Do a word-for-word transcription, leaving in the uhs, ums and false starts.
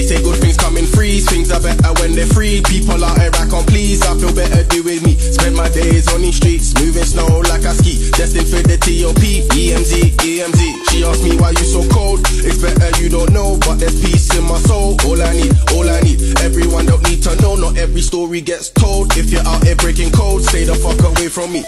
They say good things come in threes, things are better when they're free. People out here I can't please, I feel better doing me. Spend my days on these streets, moving snow like I ski. Destined for the T O P, E M Z, E M Z. She asked me why you so cold, it's better you don't know. But there's peace in my soul, all I need, all I need. Everyone don't need to know, not every story gets told. If you're out here breaking codes, stay the fuck away from me.